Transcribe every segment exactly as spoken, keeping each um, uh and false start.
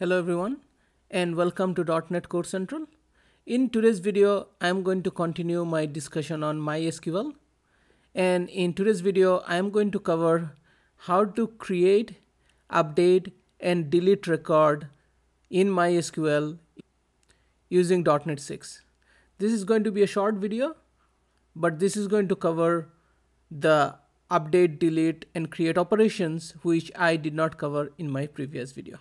Hello everyone and welcome to .NET Core Central. In today's video I am going to continue my discussion on MySQL, and in today's video I am going to cover how to create, update and delete record in MySQL using dot net six. This is going to be a short video, but this is going to cover the update, delete and create operations which I did not cover in my previous video.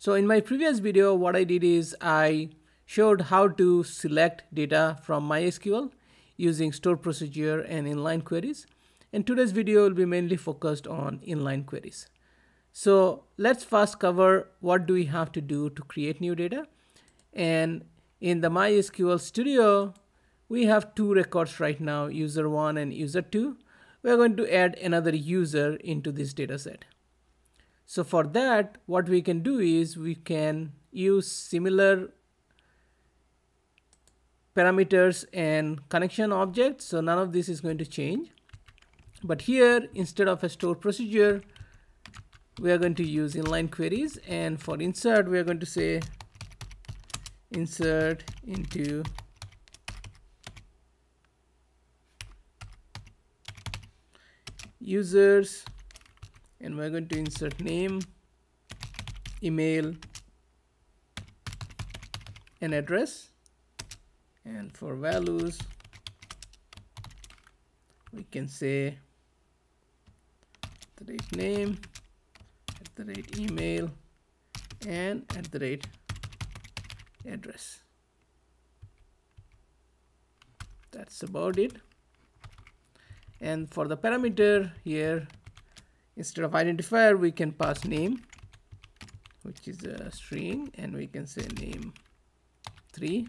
So in my previous video, what I did is I showed how to select data from MySQL using store procedure and inline queries. And today's video will be mainly focused on inline queries. So let's first cover what do we have to do to create new data. And in the MySQL Studio, we have two records right now, user one and user two. We're going to add another user into this data set. So for that, what we can do is we can use similar parameters and connection objects. So none of this is going to change. But here, instead of a store procedure, we are going to use inline queries. And for insert, we are going to say insert into users. And we're going to insert name, email, and address. And for values, we can say at the rate name, at the rate email, and at the rate address. That's about it. And for the parameter here, instead of identifier, we can pass name, which is a string, and we can say name three.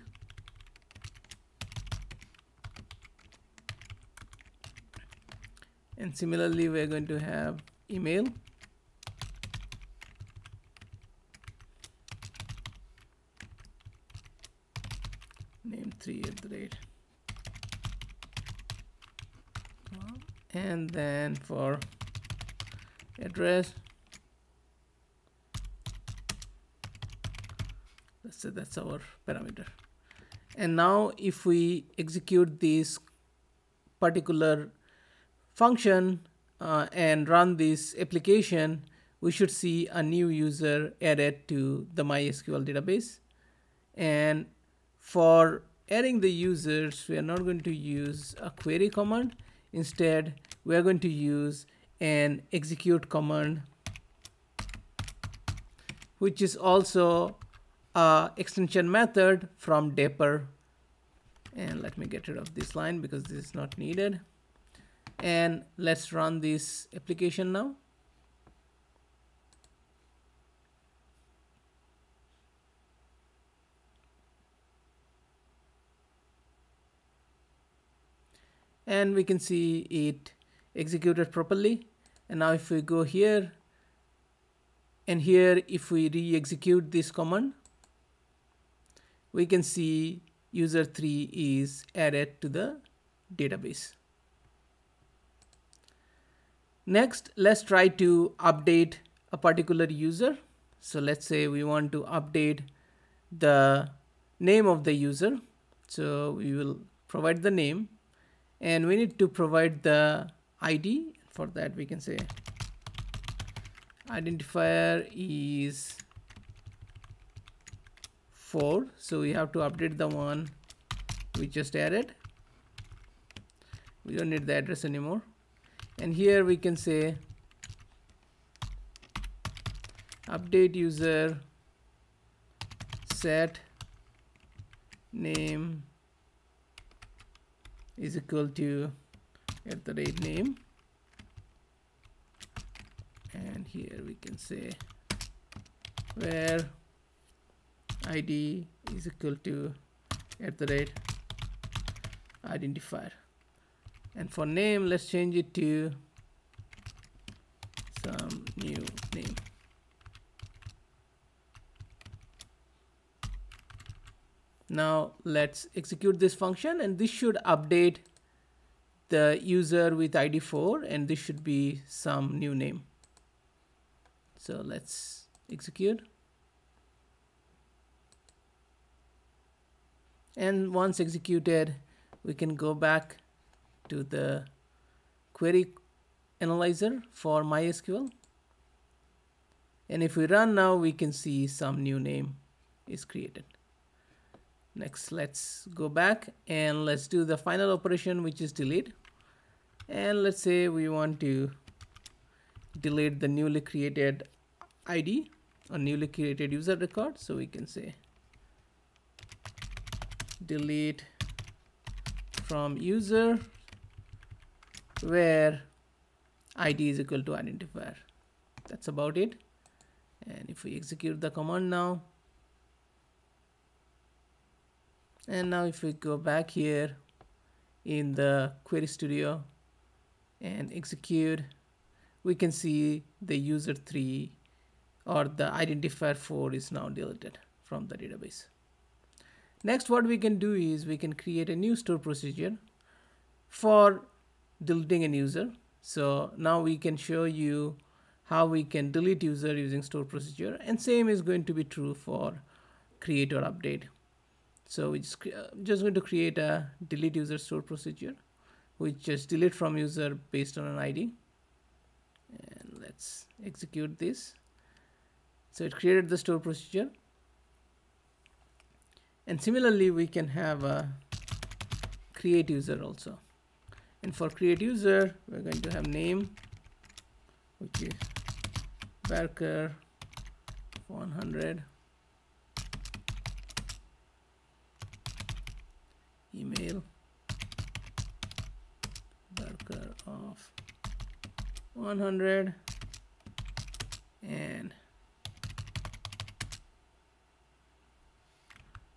And similarly, we're going to have email. Name three at the rate. And then for address, let's say that's our parameter. And now if we execute this particular function uh, and run this application, we should see a new user added to the MySQL database. And for adding the users, we are not going to use a query command. Instead, we are going to use an execute command, which is also a extension method from Dapper. And let me get rid of this line because this is not needed. And let's run this application now. And we can see it executed properly. And now if we go here, and here if we re-execute this command, we can see user three is added to the database. Next, let's try to update a particular user. So let's say we want to update the name of the user. So we will provide the name, and we need to provide the I D. For that, we can say identifier is four. So we have to update the one we just added. We don't need the address anymore. And here we can say update user set name is equal to at the rate name. And here we can say where I D is equal to at the rate identifier. And for name, let's change it to some new name. Now let's execute this function, and this should update the user with I D four, and this should be some new name. So let's execute. And once executed, we can go back to the query analyzer for MySQL. And if we run now, we can see some new name is created. Next, let's go back and let's do the final operation, which is delete. And let's say we want to delete the newly created I D or newly created user record. So we can say delete from user where I D is equal to identifier. That's about it. And if we execute the command now, and now if we go back here in the Query Studio and execute, we can see the user three or the identifier four is now deleted from the database. Next, what we can do is we can create a new store procedure for deleting a user. So now we can show you how we can delete user using store procedure, and same is going to be true for create or update. So we just, I'm just going to create a delete user store procedure, which just delete from user based on an I D. And let's execute this. So it created the store procedure. And similarly, we can have a create user also. And for create user, we're going to have name, which is Barker one hundred, email Barker of one hundred, and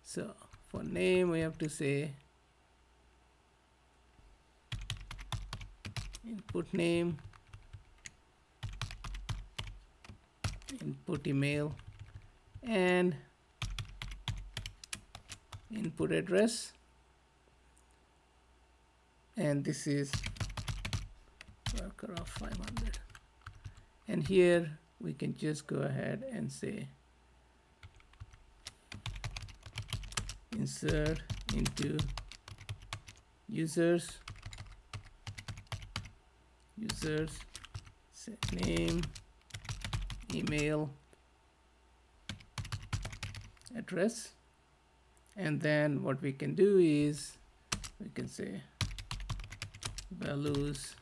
so for name we have to say input name, input email, and input address, and this is worker of five hundred. And here we can just go ahead and say insert into users users set name, email, address, and then what we can do is we can say values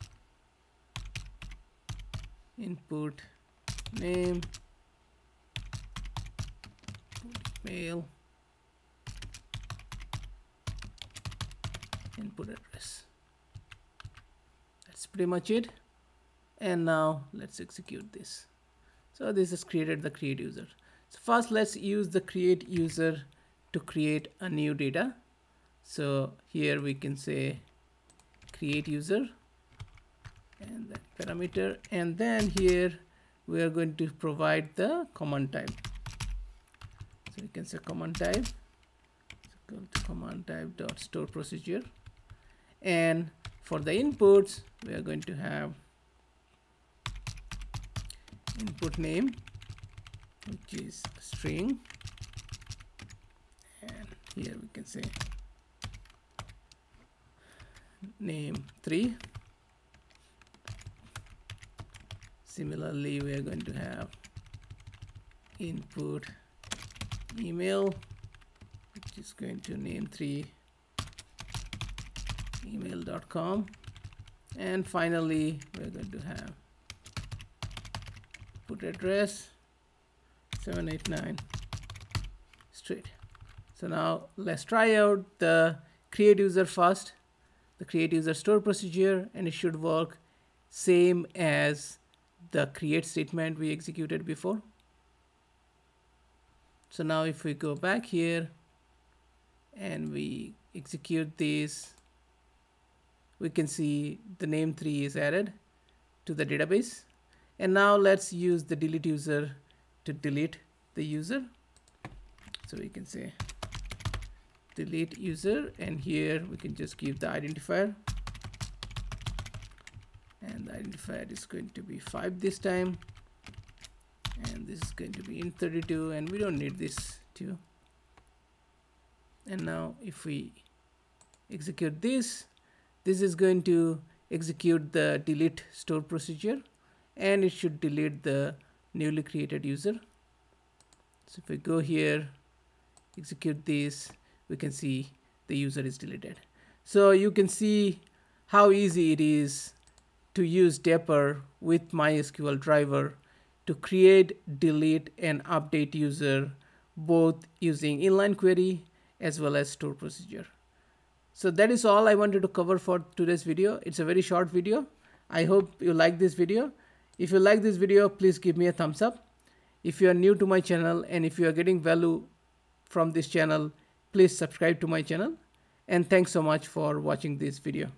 input name, email, input address. That's pretty much it. And now let's execute this. So this has created the create user. So first let's use the create user to create a new data. So here we can say create user and that parameter, and then here we are going to provide the command type. So we can say command type, so go to command type dot store procedure, and for the inputs we are going to have input name, which is string, and here we can say name three. Similarly, we are going to have input email, which is going to name three email dot com, and finally we are going to have address seven eight nine street. So now let's try out the create user first, the create user store procedure, and it should work same as the create statement we executed before. So now if we go back here and we execute this, we can see the name three is added to the database. And now let's use the delete user to delete the user. So we can say delete user, and here we can just give the identifier, and the identifier is going to be five this time, and this is going to be int thirty-two, and we don't need this too. And now if we execute this, this is going to execute the delete store procedure, and it should delete the newly created user. So if we go here, execute this, we can see the user is deleted. So you can see how easy it is to use Dapper with MySQL driver to create, delete, and update user, both using inline query as well as store procedure. So that is all I wanted to cover for today's video. It's a very short video. I hope you like this video. If you like this video, please give me a thumbs up. If you are new to my channel and if you are getting value from this channel, please subscribe to my channel. And thanks so much for watching this video.